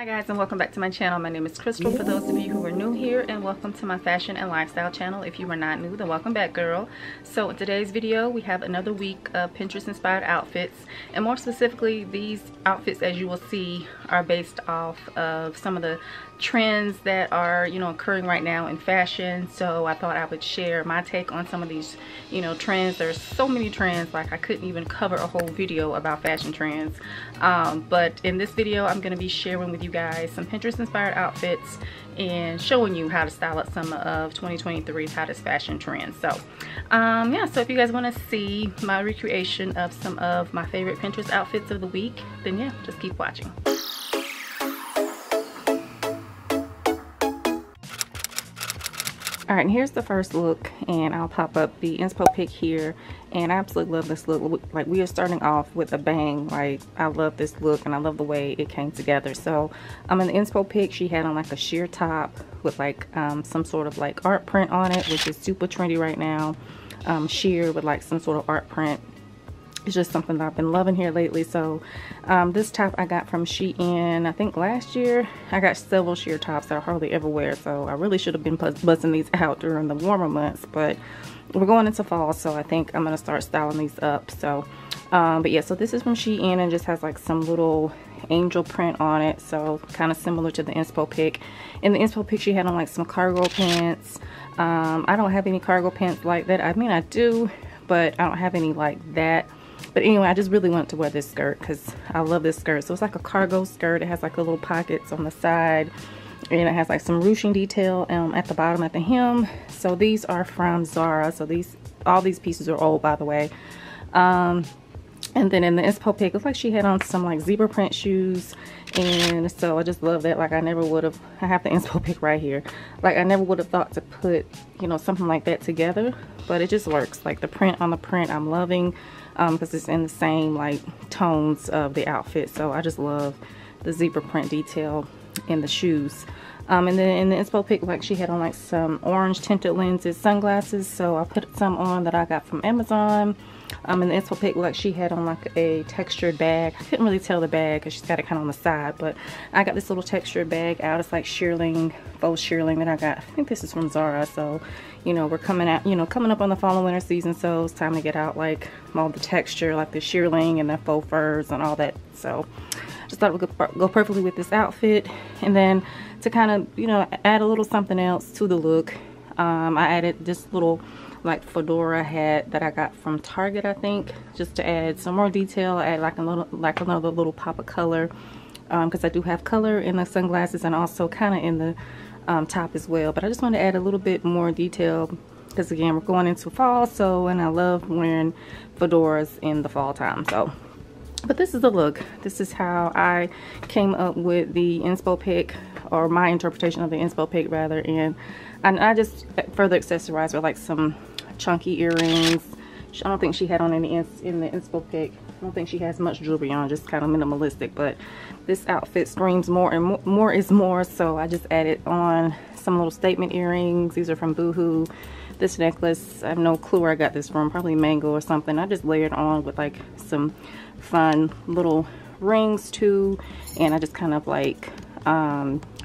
Hi guys, and welcome back to my channel. My name is Crystal for those of you who are new here, and welcome to my fashion and lifestyle channel. If you are not new, then welcome back, girl. So in today's video we have another week of Pinterest inspired outfits, and more specifically these outfits, as you will see, are based off of some of the trends that are, you know, occurring right now in fashion. So I thought I would share my take on some of these, you know, trends. There's so many trends, like I couldn't even cover a whole video about fashion trends, but in this video I'm going to be sharing with you guys some Pinterest inspired outfits and showing you how to style up some of 2023's hottest fashion trends. So yeah, so if you guys want to see my recreation of some of my favorite Pinterest outfits of the week, then yeah, just keep watching. All right, and here's the first look, and I'll pop up the inspo pic here, and I absolutely love this look. Like, we are starting off with a bang. Like, I love this look and I love the way it came together. So in the inspo pic she had on like a sheer top with like some sort of like art print on it, which is super trendy right now. Sheer with like some sort of art print. It's just something that I've been loving here lately. So this top I got from Shein, I think last year. I got several sheer tops that I hardly ever wear, so I really should have been busting these out during the warmer months, but we're going into fall, so I think I'm going to start styling these up. So but yeah, so this is from Shein and just has like some little angel print on it, so kind of similar to the inspo pic. In the inspo pic she had on like some cargo pants. I don't have any cargo pants like that. I mean, I do, but I don't have any like that. But anyway, I just really wanted to wear this skirt because I love this skirt. So it's like a cargo skirt. It has like little pockets on the side, and it has like some ruching detail at the bottom at the hem. So these are from Zara. So all these pieces are old, by the way. And then in the inspo pic, looks like she had on some like zebra print shoes, and so I just love that. Like, I never would have, I have the inspo pic right here. Like, I never would have thought to put, you know, something like that together, but it just works. Like, the print on the print I'm loving, because it's in the same like tones of the outfit. So I just love the zebra print detail in the shoes. And then in the inspo pic, like, she had on like some orange tinted lenses, sunglasses. So I put some on that I got from Amazon. In the inspo pic, like, she had on like a textured bag. I couldn't really tell the bag because she's got it kind of on the side, but I got this little textured bag out. It's like shearling, faux shearling that I got. I think this is from Zara. So, you know, we're coming out, you know, coming up on the fall and winter season, so it's time to get out like all the texture, like the shearling and the faux furs and all that. So just thought it would go perfectly with this outfit. And then to kind of, you know, add a little something else to the look, I added this little like fedora hat that I got from Target, I think, just to add some more detail, add like a little, like another little pop of color, because I do have color in the sunglasses and also kind of in the top as well. But I just want to add a little bit more detail because, again, we're going into fall, so, and I love wearing fedoras in the fall time. So, but this is the look. This is how I came up with the inspo pic, or my interpretation of the inspo pic rather. And I just further accessorized with like some chunky earrings. I don't think she had on any in the inspo pic. I don't think she has much jewelry on, just kind of minimalistic. But this outfit screams more, and more is more. So I just added on some little statement earrings. These are from Boohoo. This necklace, I have no clue where I got this from, probably Mango or something. I just layered on with like some fun little rings too, and I just kind of like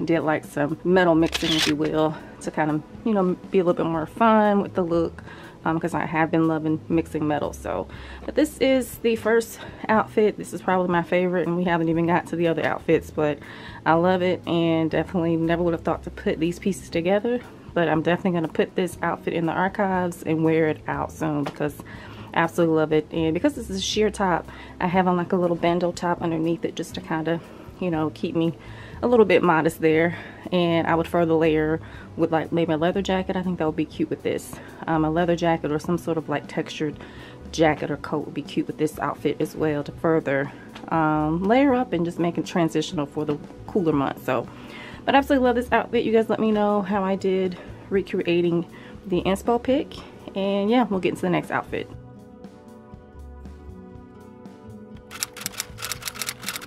did like some metal mixing, if you will, to kind of, you know, be a little bit more fun with the look, because I have been loving mixing metal. So, but this is the first outfit. This is probably my favorite, and we haven't even got to the other outfits, but I love it, and definitely never would have thought to put these pieces together. But I'm definitely going to put this outfit in the archives and wear it out soon because I absolutely love it. And because this is a sheer top, I have on like a little bandeau top underneath it just to kind of, you know, keep me a little bit modest there. And I would further layer with like maybe a leather jacket. I think that would be cute with this. A leather jacket or some sort of like textured jacket or coat would be cute with this outfit as well, to further layer up and just make it transitional for the cooler months. So, but I absolutely love this outfit. You guys let me know how I did recreating the inspo pic, and yeah, we'll get into the next outfit.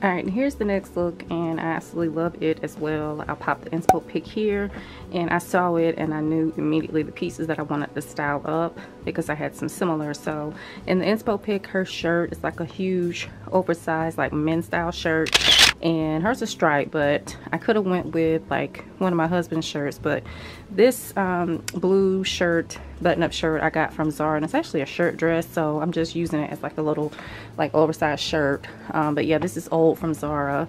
All right, and here's the next look, and I absolutely love it as well. I'll pop the inspo pic here, and I saw it and I knew immediately the pieces that I wanted to style up because I had some similar. So in the inspo pic, her shirt is like a huge oversized like men's style shirt. and hers is striped, but I could have went with like one of my husband's shirts. But this blue shirt, button-up shirt, I got from Zara, and it's actually a shirt dress, so I'm just using it as like a little like oversized shirt. But yeah, this is old from Zara.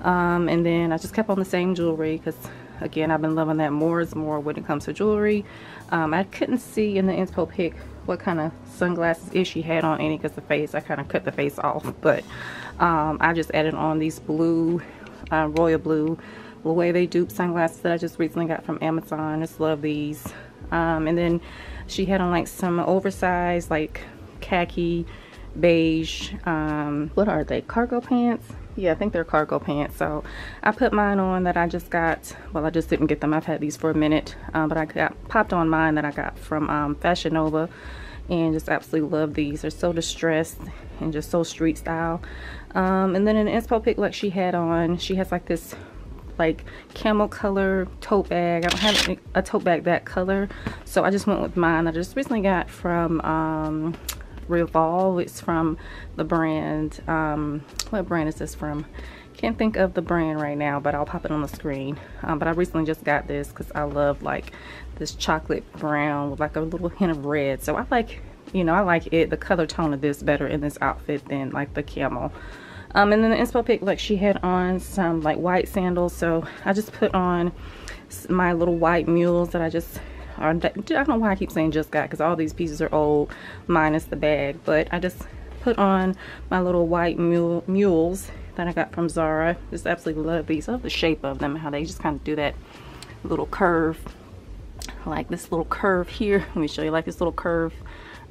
And then I just kept on the same jewelry because, again, I've been loving that more is more when it comes to jewelry. I couldn't see in the inspo pic what kind of sunglasses she had on any because the face, I kind of cut the face off. But I just added on these blue, royal blue Loewe dupe sunglasses that I just recently got from Amazon. Just love these. And then she had on like some oversized like khaki, beige, what are they, cargo pants? Yeah, I think they're cargo pants. So I put mine on that I just got. Well, I just didn't get them. I've had these for a minute. But I got popped on mine that I got from Fashion Nova. And just absolutely love these. They're so distressed and just so street style. And then in the inspo pic, like she had on, she has like this like camel color tote bag. I don't have a tote bag that color. So I just went with mine that I just recently got from Revolve. It's from the brand, what brand is this from? Can't think of the brand right now, but I'll pop it on the screen. But I recently just got this because I love like this chocolate brown with like a little hint of red. So I like, you know, I like it, the color tone of this better in this outfit than like the camel. And then the inspo pic, like she had on some like white sandals. So I just put on my little white mules that I just, I don't know why I keep saying just got, because all these pieces are old minus the bag, but I just put on my little white mules that I got from Zara. Just absolutely love these. I love the shape of them, how they just kind of do that little curve, like this little curve here. Let me show you, like this little curve,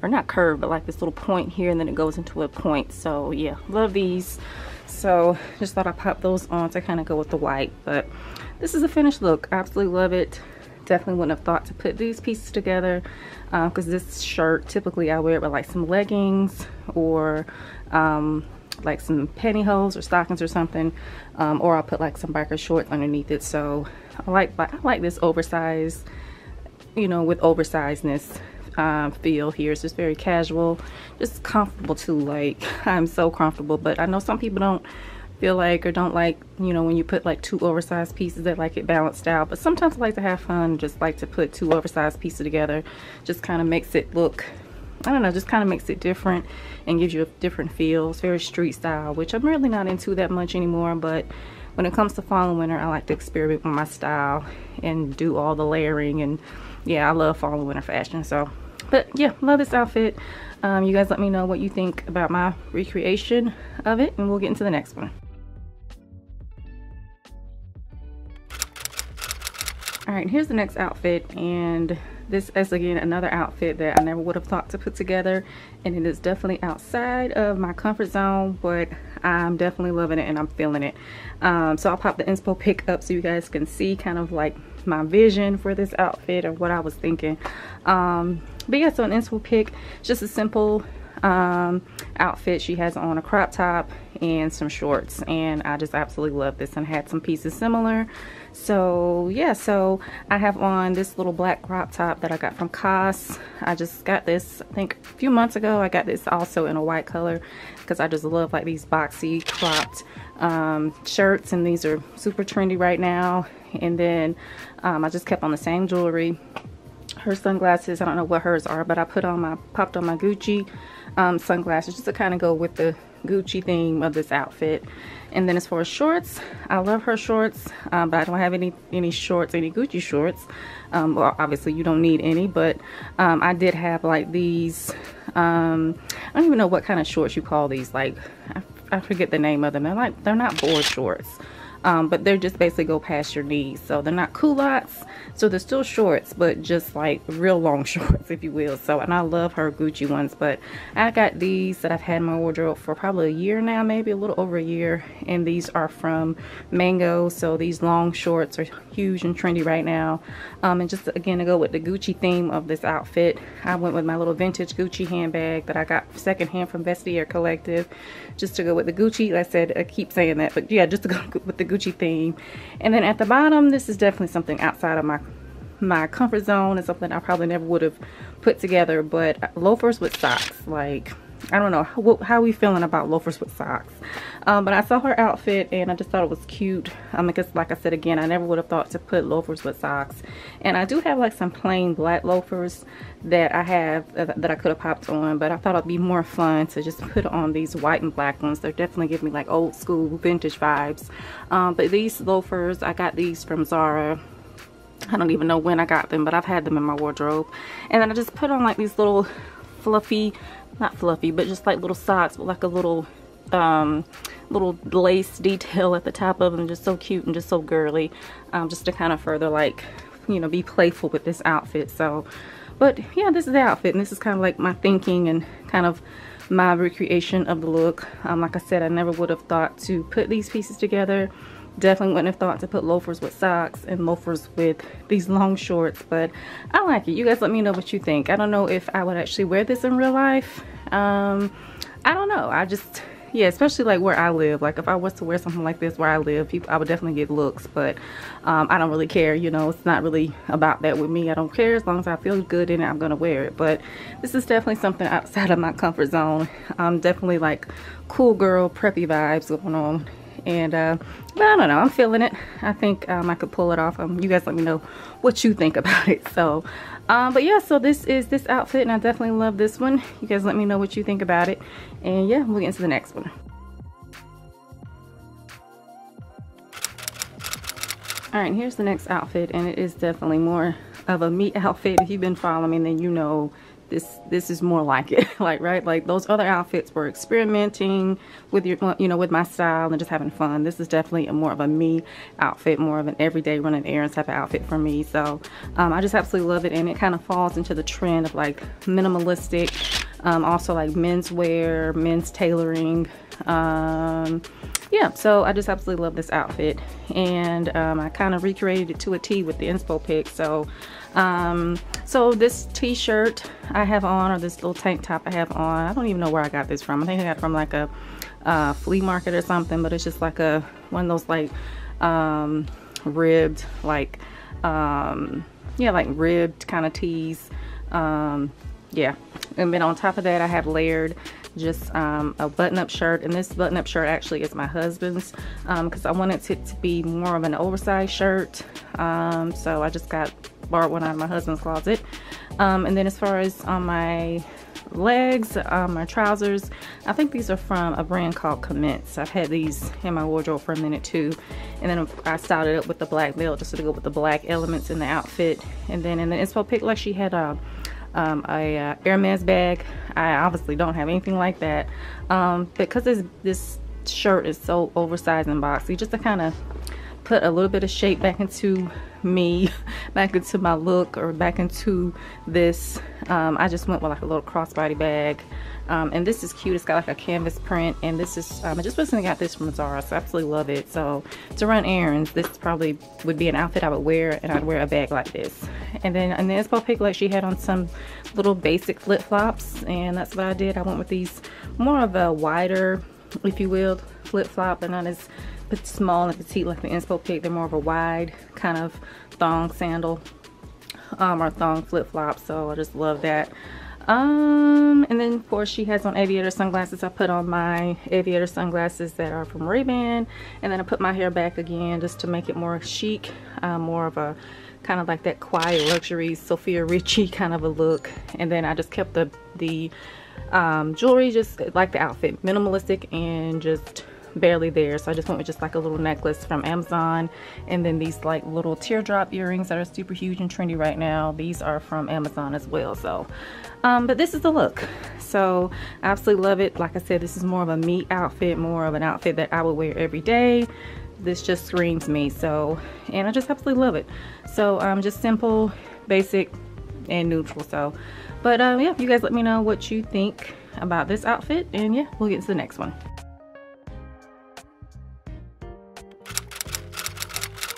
or not curve, but like this little point here, and then it goes into a point. So yeah, love these. So just thought I'd pop those on to kind of go with the white. But this is a finished look. I absolutely love it. Definitely wouldn't have thought to put these pieces together because this shirt, typically I wear it with like some leggings or like some pantyhose or stockings or something, or I'll put like some biker shorts underneath it. So I like this oversized, you know, with oversizedness feel here. It's just very casual, just comfortable too. Like I'm so comfortable, but I know some people don't feel like, or don't like, you know, when you put like two oversized pieces, that like it balanced out. But sometimes I like to have fun, just like to put two oversized pieces together. Just kind of makes it look, I don't know, just kind of makes it different and gives you a different feel. It's very street style, which I'm really not into that much anymore, but when it comes to fall and winter, I like to experiment with my style and do all the layering. And yeah, I love fall and winter fashion. So, but yeah, love this outfit. You guys let me know what you think about my recreation of it, and we'll get into the next one. All right, here's the next outfit, and this is again another outfit that I never would have thought to put together, and it is definitely outside of my comfort zone, but I'm definitely loving it and I'm feeling it. So I'll pop the inspo pic up so you guys can see kind of like my vision for this outfit or what I was thinking. But yeah, so an inspo pic, just a simple outfit. She has on a crop top and some shorts, and I just absolutely love this, and had some pieces similar. So yeah, so I have on this little black crop top that I got from COS. I just got this, I think a few months ago. I got this also in a white color because I just love like these boxy cropped shirts, and these are super trendy right now. And then I just kept on the same jewelry. Her sunglasses, I don't know what hers are, but I put on my, popped on my Gucci sunglasses just to kind of go with the Gucci theme of this outfit. And then as far as shorts, I love her shorts, but I don't have any Gucci shorts. Well, obviously you don't need any, but I did have like these, I don't even know what kind of shorts you call these, like I forget the name of them. They're like, they're not board shorts, but they're just basically go past your knees. So they're not culottes, so they're still shorts, but just like real long shorts, if you will. So, and I love her Gucci ones, but I got these that I've had in my wardrobe for probably a year now, maybe a little over a year, and these are from Mango. So these long shorts are huge and trendy right now, and just again to go with the Gucci theme of this outfit, I went with my little vintage Gucci handbag that I got secondhand from Vestiaire Collective, just to go with the Gucci. Like I said, I keep saying that, but yeah, just to go with the Gucci theme. And then at the bottom, this is definitely something outside of my comfort zone, and something I probably never would have put together, but loafers with socks. Like, I don't know how we feeling about loafers with socks. But I saw her outfit and I just thought it was cute. Because like I said again, I never would have thought to put loafers with socks. And I do have like some plain black loafers that I have that I could have popped on, but I thought it'd be more fun to just put on these white and black ones. They're definitely giving me like old school vintage vibes. But these loafers, I got these from Zara. I don't even know when I got them, but I've had them in my wardrobe. And then I just put on like these little fluffy, not fluffy, but just like little socks with like a little little lace detail at the top of them. Just so cute and just so girly, just to kind of further, like, you know, be playful with this outfit. So, but yeah, this is the outfit, and this is kind of like my thinking and kind of my recreation of the look. Like I said, I never would have thought to put these pieces together. Definitely wouldn't have thought to put loafers with socks and loafers with these long shorts, but I like it. You guys let me know what you think. I don't know if I would actually wear this in real life. I don't know. I just, yeah, especially like where I live. Like if I was to wear something like this where I live, people, I would definitely get looks, but I don't really care. You know, it's not really about that with me. I don't care. As long as I feel good in it, I'm going to wear it. But this is definitely something outside of my comfort zone. Definitely like cool girl preppy vibes going on. And but I don't know, I'm feeling it. I think I could pull it off. You guys let me know what you think about it. So but yeah, so this is this outfit, and I definitely love this one. You guys let me know what you think about it, and yeah, we'll get into the next one. All right, here's the next outfit, and it is definitely more of a me outfit. If you've been following me, then you know this is more like it. Like, right, like those other outfits were experimenting with your, you know, with my style and just having fun. This is definitely a more of a me outfit, more of an everyday running errands type of outfit for me. So I just absolutely love it, and it kind of falls into the trend of like minimalistic, also like menswear, men's tailoring. Yeah, so I just absolutely love this outfit, and I kind of recreated it to a T with the inspo pic. So so this t-shirt I have on, or this little tank top I have on, I don't even know where I got this from. I think I got it from like a flea market or something, but it's just like a one of those like ribbed, like yeah, like ribbed kind of tees. Yeah, and then on top of that I have layered just a button-up shirt, and this button-up shirt actually is my husband's, because I wanted it to be more of an oversized shirt. So I just borrowed one out of my husband's closet. And then as far as on my legs, my trousers, I think these are from a brand called Commence. I've had these in my wardrobe for a minute too, and then I styled it up with the black belt just to go with the black elements in the outfit. And then in the inspo pic, like, she had a Hermes bag. I obviously don't have anything like that, because this shirt is so oversized and boxy, just to kind of put a little bit of shape back into me, back into my look, or back into this. I just went with like a little crossbody bag, and this is cute. It's got like a canvas print, and this is I just recently got this from Zara, so I absolutely love it. So to run errands, this probably would be an outfit I would wear, and I'd wear a bag like this. And then in the inspo pic, like, she had on some little basic flip-flops, and that's what I did. I went with these more of a wider, if you will, flip-flop. They're not as small and petite like the inspo pic. They're more of a wide kind of thong sandal, or thong flip-flop. So I just love that. And then of course she has on aviator sunglasses. I put on my aviator sunglasses that are from Ray-Ban, and then I put my hair back again just to make it more chic, more of a kind of like that quiet luxury Sophia Richie kind of a look. And then I just kept the jewelry just like the outfit, minimalistic and just barely there. So I just went with just like a little necklace from Amazon, and then these like little teardrop earrings that are super huge and trendy right now. These are from Amazon as well. So but this is the look. So I absolutely love it. Like I said, this is more of a me outfit, more of an outfit that I would wear every day. This just screams me. So, and I just absolutely love it. So just simple, basic, and neutral. So but yeah, you guys let me know what you think about this outfit, and yeah, we'll get to the next one.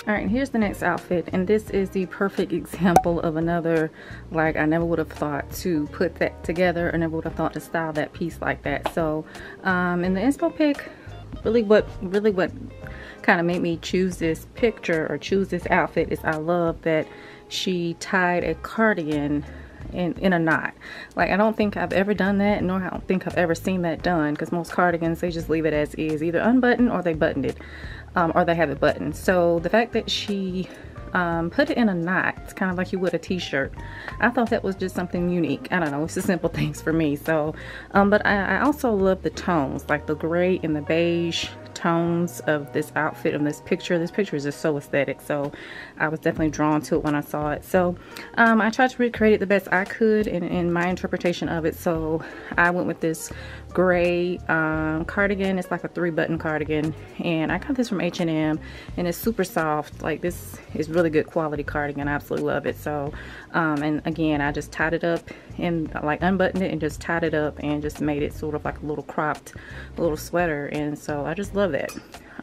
All right, here's the next outfit, and this is the perfect example of another, like, I never would have thought to put that together, or never would have thought to style that piece like that. So in the inspo pic, really what kind of made me choose this picture or choose this outfit is I love that she tied a cardigan in a knot. Like, I don't think I've ever done that, nor I don't think I've ever seen that done, because most cardigans, they just leave it as is, either unbuttoned or they buttoned it, or they have it buttoned. So the fact that she put it in a knot, kind of like you would a t-shirt, I thought that was just something unique. I don't know, it's just simple things for me. So but I also love the tones, like the gray and the beige tones of this outfit, of this picture. This picture is just so aesthetic, so I was definitely drawn to it when I saw it. So I tried to recreate it the best I could in my interpretation of it. So I went with this gray cardigan. It's like a 3-button cardigan, and I got this from H&M, and it's super soft. Like, this is really good quality cardigan. I absolutely love it. So and again, I just tied it up and like unbuttoned it and just tied it up and just made it sort of like a little cropped little sweater. And so I just love that.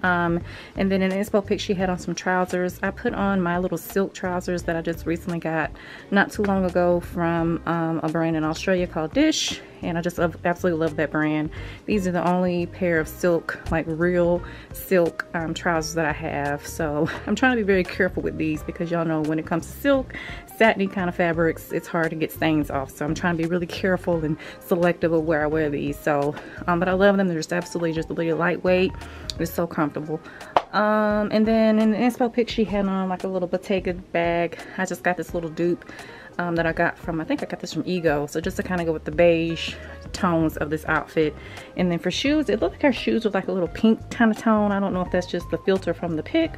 And then in the inspo pic, she had on some trousers. I put on my little silk trousers that I just recently got not too long ago from a brand in Australia called Dish, and I just absolutely love that brand. These are the only pair of silk, like real silk trousers that I have. So I'm trying to be very careful with these, because y'all know when it comes to silk, satiny kind of fabrics, it's hard to get stains off. So I'm trying to be really careful and selective of where I wear these. So but I love them. They're just absolutely just really lightweight. It's so comfortable. And then in the inspo pic, she had on like a little Bottega bag. I just got this little dupe that I got from, I think I got this from Ego. So just to kind of go with the beige tones of this outfit. And then for shoes, it looked like her shoes with like a little pink kind of tone. I don't know if that's just the filter from the pic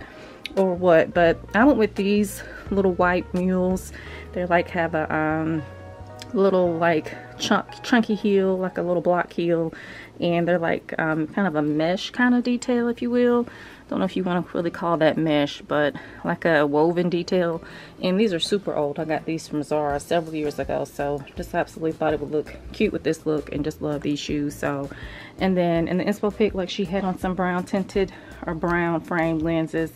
or what, but I went with these little white mules. They like have a little like chunky heel, like a little block heel, and they're like kind of a mesh kind of detail, if you will. Don't know if you want to really call that mesh, but like a woven detail. And these are super old. I got these from Zara several years ago, so just absolutely thought it would look cute with this look, and just love these shoes. So, and then in the inspo pic, like, she had on some brown tinted or brown frame lenses,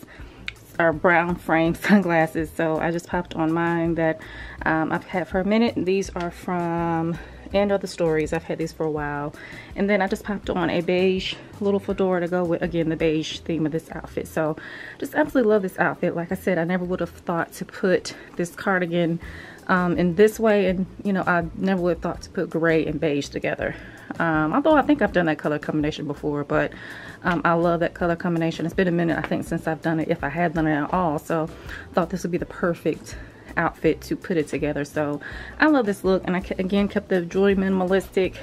or brown frame sunglasses. So I just popped on mine that I've had for a minute. These are from And Other Stories. I've had these for a while. And then I just popped on a beige little fedora to go with, again, the beige theme of this outfit. So just absolutely love this outfit. Like I said, I never would have thought to put this cardigan in this way, and you know, I never would have thought to put gray and beige together. Although I think I've done that color combination before, but I love that color combination. It's been a minute, I think, since I've done it, if I had done it at all. So I thought this would be the perfect outfit to put it together. So I love this look, and I again kept the jewelry minimalistic.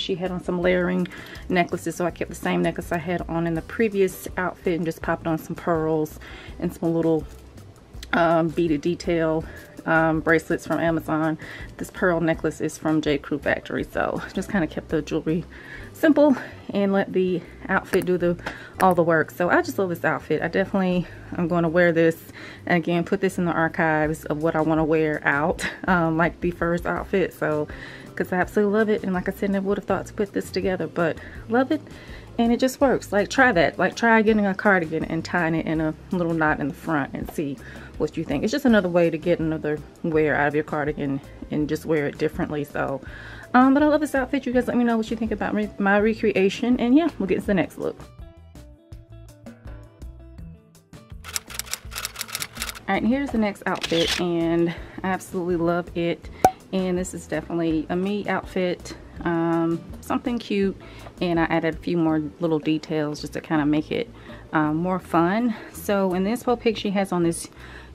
She had on some layering necklaces, so I kept the same necklace I had on in the previous outfit and just popped on some pearls and some little beaded detail bracelets from Amazon. This pearl necklace is from J Crew Factory. So just kind of kept the jewelry simple and let the outfit do all the work. So I just love this outfit. I definitely am going to wear this, and again put this in the archives of what I want to wear out, like the first outfit. So because I absolutely love it, and like I said, never would have thought to put this together, but love it. And it just works. Like, try that. Like, try getting a cardigan and tying it in a little knot in the front and see what you think. It's just another way to get another wear out of your cardigan and just wear it differently. So but I love this outfit. You guys let me know what you think about my recreation, and yeah, we'll get to the next look. All right, and here's the next outfit, and I absolutely love it. And this is definitely a me outfit, something cute, and I added a few more little details just to kind of make it more fun. So in this whole pic, she has on this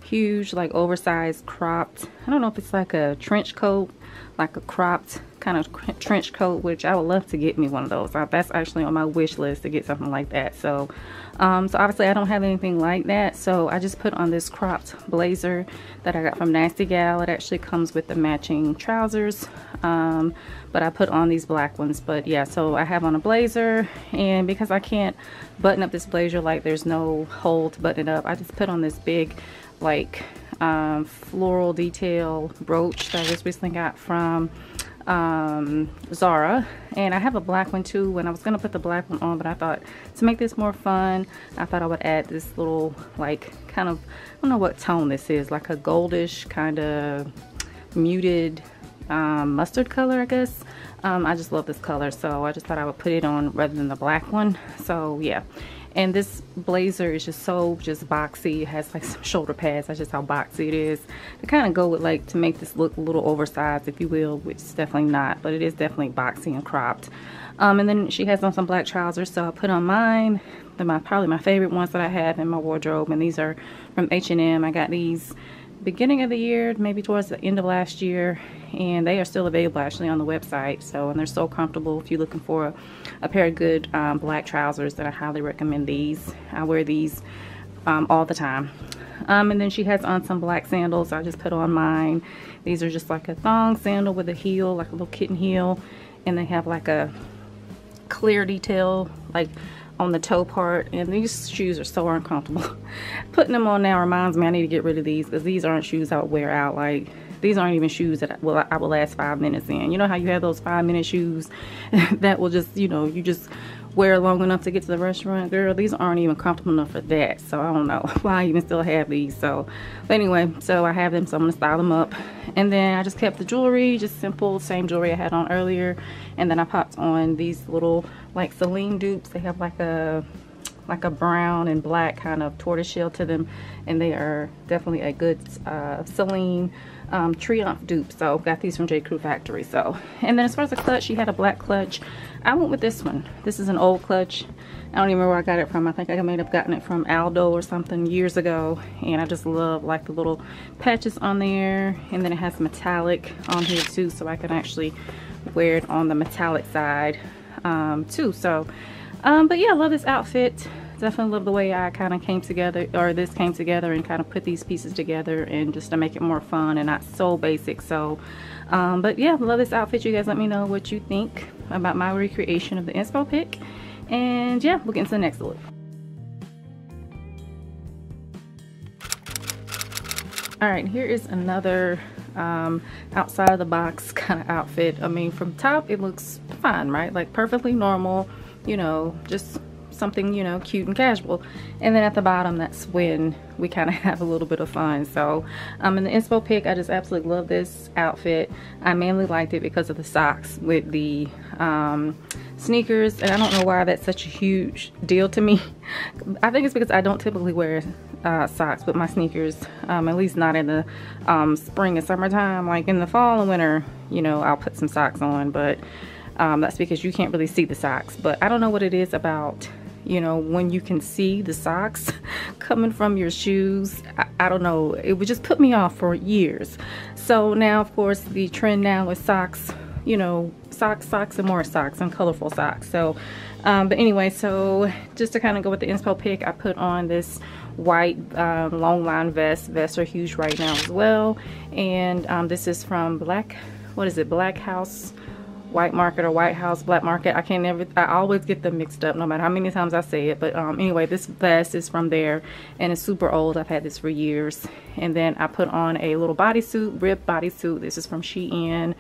huge, like, oversized cropped, I don't know if it's like a trench coat, like a cropped kind of trench coat, which I would love to get me one of those. That's actually on my wish list, to get something like that. So so obviously I don't have anything like that, so I just put on this cropped blazer that I got from Nasty Gal. It actually comes with the matching trousers, but I put on these black ones. But yeah, so I have on a blazer, and because I can't button up this blazer, like there's no hole to button it up, I just put on this big, like, floral detail brooch that I just recently got from Zara. And I have a black one too, and I was gonna put the black one on, but I thought to make this more fun, I thought I would add this little, like, kind of, I don't know what tone this is, like a goldish kind of muted mustard color, I guess. I just love this color, so I just thought I would put it on rather than the black one. So yeah, And this blazer is just so boxy. It has like some shoulder pads. That's just how boxy it is. They kind of go with like to make this look a little oversized, if you will, which is definitely not, but it is definitely boxy and cropped. And then she has on some black trousers, so I put on mine. They're probably my favorite ones that I have in my wardrobe, and these are from H&M. I got these beginning of the year, maybe towards the end of last year, and they are still available actually on the website. So, and they're so comfortable. If you're looking for a pair of good black trousers, then I highly recommend these. I wear these all the time. And then she has on some black sandals. I just put on mine. These are just like a thong sandal with a heel, like a little kitten heel, and they have like a clear detail like on the toe part, and these shoes are so uncomfortable. Putting them on now reminds me I need to get rid of these, because these aren't shoes I would wear out. Like, these aren't even shoes that I will last 5 minutes in. You know how you have those 5-minute shoes that will just, you know, you just wear long enough to get to the restaurant? Girl, these aren't even comfortable enough for that. So I don't know why I even still have these. So, but anyway, so I have them, so I'm gonna style them up. And then I just kept the jewelry, just simple, same jewelry I had on earlier. And then I popped on these little like Celine dupes. They have like a brown and black kind of tortoiseshell to them, and they are definitely a good Celine Triumph dupe. So got these from J Crew Factory. So, and then as far as the clutch, she had a black clutch. I went with this one. This is an old clutch. I don't even remember where I got it from. I think I may have gotten it from Aldo or something years ago, and I just love like the little patches on there, and then it has metallic on here too, so I can actually wear it on the metallic side too. So but yeah, I love this outfit. Definitely love the way I kind of came together, or this came together, and kind of put these pieces together, and just to make it more fun and not so basic. So but yeah, love this outfit. You guys let me know what you think about my recreation of the inspo pic, and yeah, we'll get into the next look. All right, here is another outside of the box kind of outfit. I mean, from top it looks fine, right? Like perfectly normal, you know, just something, you know, cute and casual. And then at the bottom, that's when we kind of have a little bit of fun. So in the inspo pic, I just absolutely love this outfit. I mainly liked it because of the socks with the sneakers, and I don't know why that's such a huge deal to me. I think it's because I don't typically wear socks with my sneakers, at least not in the spring and summertime. Like in the fall and winter, you know, I'll put some socks on, but that's because you can't really see the socks. But I don't know what it is about, you know, when you can see the socks coming from your shoes. I don't know, it would just put me off for years. So now, of course, the trend now is socks, you know, socks and more socks and colorful socks. So but anyway, so just to kind of go with the inspo pic, I put on this white long line vest. Vests are huge right now as well, and this is from Black House White Market, or White House Black Market. I always get them mixed up no matter how many times I say it. But anyway, this vest is from there, and it's super old. I've had this for years. And then I put on a little bodysuit, ribbed bodysuit. This is from Shein.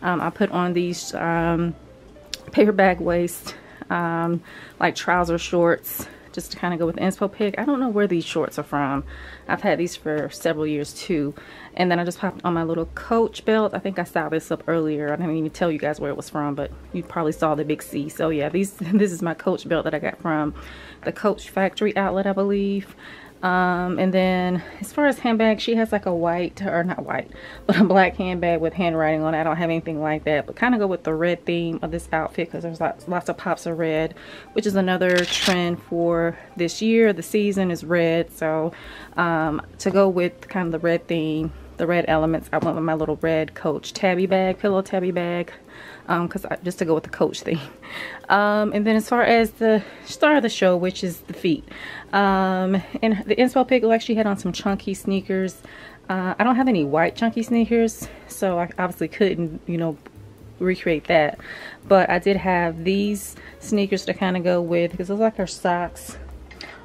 I put on these paper bag waist like trouser shorts, just to kind of go with the inspo pic. I don't know where these shorts are from. I've had these for several years too. And then I just popped on my little Coach belt. I think I styled this up earlier. I didn't even tell you guys where it was from, but you probably saw the big C. So yeah, this is my Coach belt that I got from the Coach Factory outlet, I believe. And then as far as handbag, she has like a a black handbag with handwriting on it. I don't have anything like that, but kind of go with the red theme of this outfit, because there's lots of pops of red, which is another trend for this year. The season is red, so to go with kind of the red theme, the red elements, I went with my little red Coach tabby bag, pillow tabby bag, because just to go with the Coach theme. And then as far as the star of the show, which is the feet, and the inspo pic, actually had on some chunky sneakers. I don't have any white chunky sneakers, so I obviously couldn't, you know, recreate that. But I did have these sneakers to kind of go with, because those like our socks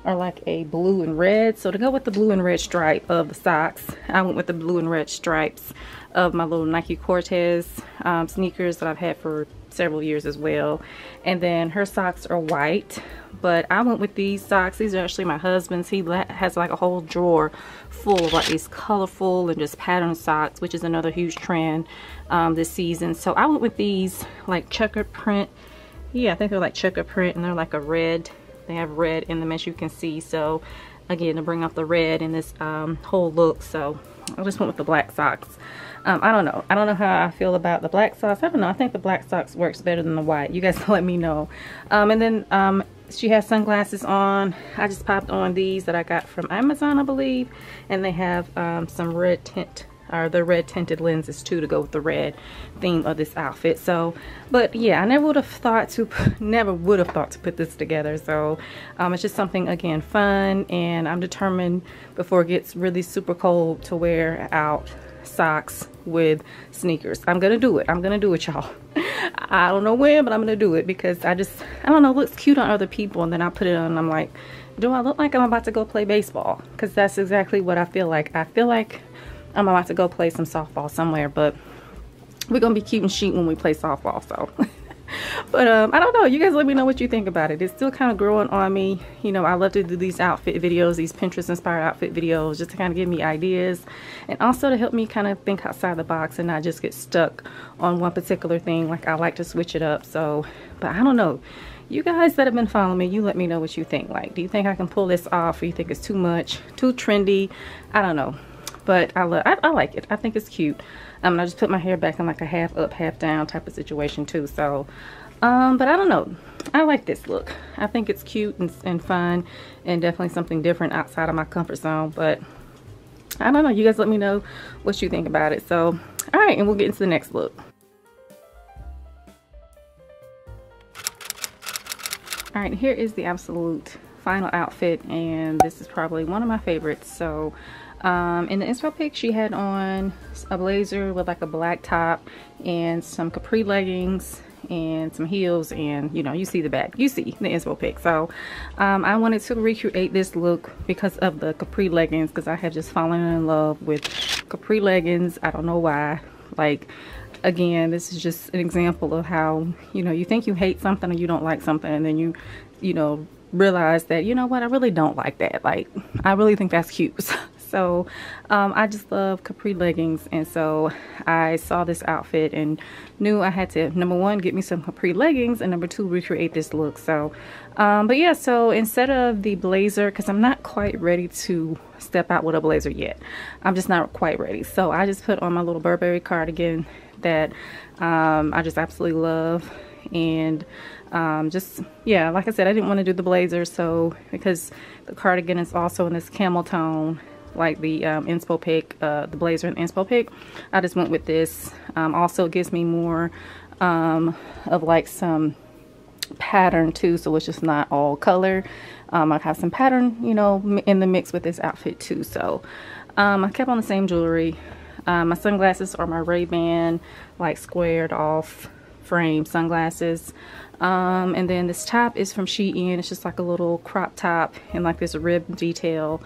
are like a blue and red. So to go with the blue and red stripe of the socks, I went with the blue and red stripes of my little Nike Cortez sneakers that I've had for several years as well. And then her socks are white, but I went with these socks. These are actually my husband's. He has like a whole drawer full of like these colorful and just patterned socks, which is another huge trend this season. So I went with these like checkered print. Yeah, I think they're like checkered print, and they're like a red They have red in them, as you can see. So again, to bring up the red in this whole look. So I just went with the black socks. I don't know how I feel about the black socks. I think the black socks works better than the white. You guys can let me know. And then she has sunglasses on. I just popped on these that I got from Amazon, I believe, and they have some red tint, or the red tinted lenses too, to go with the red theme of this outfit. So, but yeah, I never would have thought to put this together. So it's just something, again, fun, and I'm determined before it gets really super cold to wear out socks with sneakers. I'm gonna do it, y'all. I don't know when, but I'm gonna do it, because I don't know, it looks cute on other people, and then I put it on and I'm like, do I look like I'm about to go play baseball? Because that's exactly what I feel like. I feel like I'm about to go play some softball somewhere, but we're gonna be cute and chic when we play softball, so but I don't know, you guys let me know what you think about it. It's still kind of growing on me, you know. I love to do these outfit videos, these Pinterest inspired outfit videos, just to kind of give me ideas, and also to help me kind of think outside the box and not just get stuck on one particular thing. Like, I like to switch it up. So, but I don't know, you guys that have been following me, you let me know what you think. Like, do you think I can pull this off, or you think it's too much, too trendy? I don't know, but I like it. I think it's cute. I just put my hair back in like a half up, half down type of situation too. So, but I don't know. I like this look. I think it's cute and fun, and definitely something different outside of my comfort zone. But I don't know. You guys let me know what you think about it. So, all right, and we'll get into the next look. All right, here is the absolute final outfit, and this is probably one of my favorites. So, in the inspo pic, she had on a blazer with like a black top and some capri leggings and some heels, and you know, you see the back, you see the inspo pic. So I wanted to recreate this look because of the capri leggings, because I have just fallen in love with capri leggings. I don't know why. Like, again, this is just an example of how, you know, you think you hate something or you don't like something, and then you know, realize that, you know what, I really don't like that. Like, I really think that's cute. So I just love capri leggings, and so I saw this outfit and knew I had to, number one, get me some capri leggings, and number two, recreate this look. So but yeah, so instead of the blazer, because I'm not quite ready to step out with a blazer yet, I'm just not quite ready, so I just put on my little Burberry cardigan that I just absolutely love. And just, yeah, like I said, I didn't want to do the blazer, so because the cardigan is also in this camel tone, like the inspo pic, the blazer and inspo pic, I just went with this. Also, it gives me more of like some pattern too, so it's just not all color. I have some pattern, you know, in the mix with this outfit too. So I kept on the same jewelry. My sunglasses are my Ray-Ban, like squared off frame sunglasses. And then this top is from Shein. It's just like a little crop top and like this rib detail.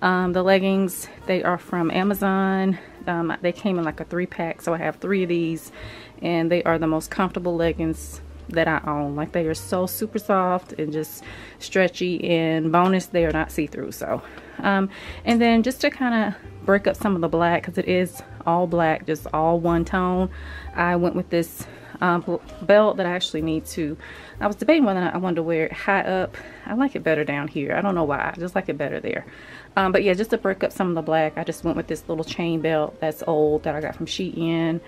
The leggings, they are from Amazon. They came in like a 3-pack, so I have 3 of these, and they are the most comfortable leggings that I own. Like, they are so super soft and just stretchy, and bonus, they are not see-through. So and then just to kind of break up some of the black, because it is all black, just all one tone, I went with this belt that I actually need to, I was debating whether or not I wanted to wear it high up. I like it better down here. I don't know why, I just like it better there. But yeah, just to break up some of the black, I just went with this little chain belt that's old that I got from Shein.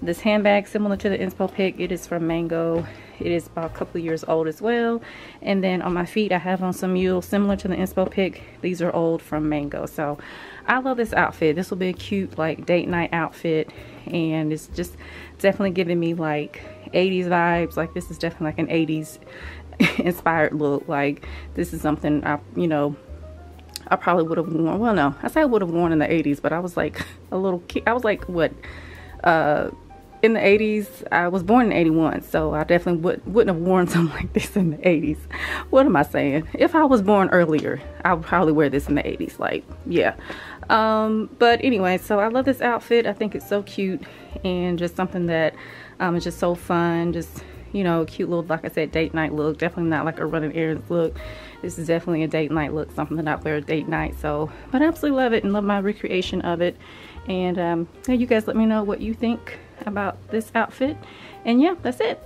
This handbag, similar to the inspo pic, it is from Mango. It is about a couple years old as well. And then on my feet, I have on some mules, similar to the inspo pic. These are old from Mango. So I love this outfit. This will be a cute like date night outfit, and it's just definitely giving me like 80s vibes. Like, this is definitely like an 80s inspired look. Like, this is something I probably would have worn. Well, no, I said I would have worn in the 80s, but I was like a little kid. I was like, what, in the 80s? I was born in 81, so I definitely wouldn't have worn something like this in the 80s. What am I saying? If I was born earlier, I would probably wear this in the 80s. Like, yeah. But anyway, so I love this outfit. I think it's so cute, and just something that is just so fun. Just, you know, cute little, like I said, date night look. Definitely not like a running errands look. This is definitely a date night look, something that I wear at date night. So, but I absolutely love it and love my recreation of it. And you guys let me know what you think about this outfit. And yeah, that's it.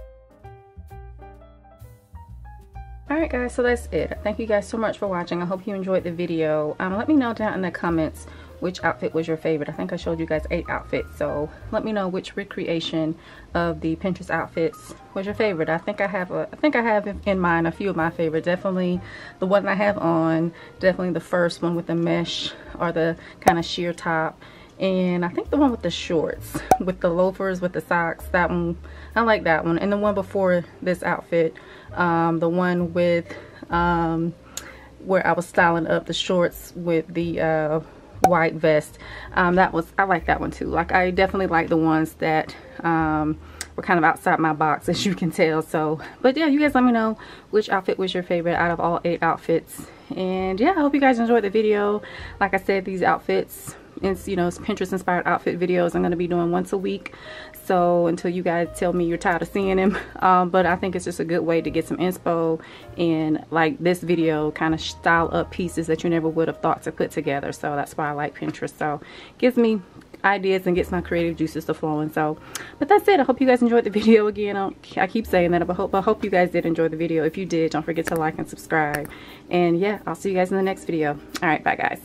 Alright guys, so that's it. Thank you guys so much for watching. I hope you enjoyed the video. Let me know down in the comments which outfit was your favorite. I think I showed you guys 8 outfits, so let me know which recreation of the Pinterest outfits was your favorite. I think I have in mind a few of my favorites. Definitely the one I have on, definitely the first one with the mesh or the kind of sheer top. And I think the one with the shorts, with the loafers, with the socks, that one, I like that one. And the one before this outfit, the one with, where I was styling up the shorts with the white vest, that was, I like that one too. Like, I definitely like the ones that were kind of outside my box, as you can tell. So, but yeah, you guys let me know which outfit was your favorite out of all 8 outfits. And yeah, I hope you guys enjoyed the video. Like I said, these outfits, it's, you know, it's Pinterest inspired outfit videos I'm going to be doing once a week, so until you guys tell me you're tired of seeing them. But I think it's just a good way to get some inspo, and like this video kind of style up pieces that you never would have thought to put together. So that's why I like Pinterest. So it gives me ideas and gets my creative juices to flowing. So, but that's it. I hope you guys enjoyed the video. Again, I keep saying that, but I hope you guys did enjoy the video. If you did, don't forget to like and subscribe, and yeah, I'll see you guys in the next video. All right, bye guys.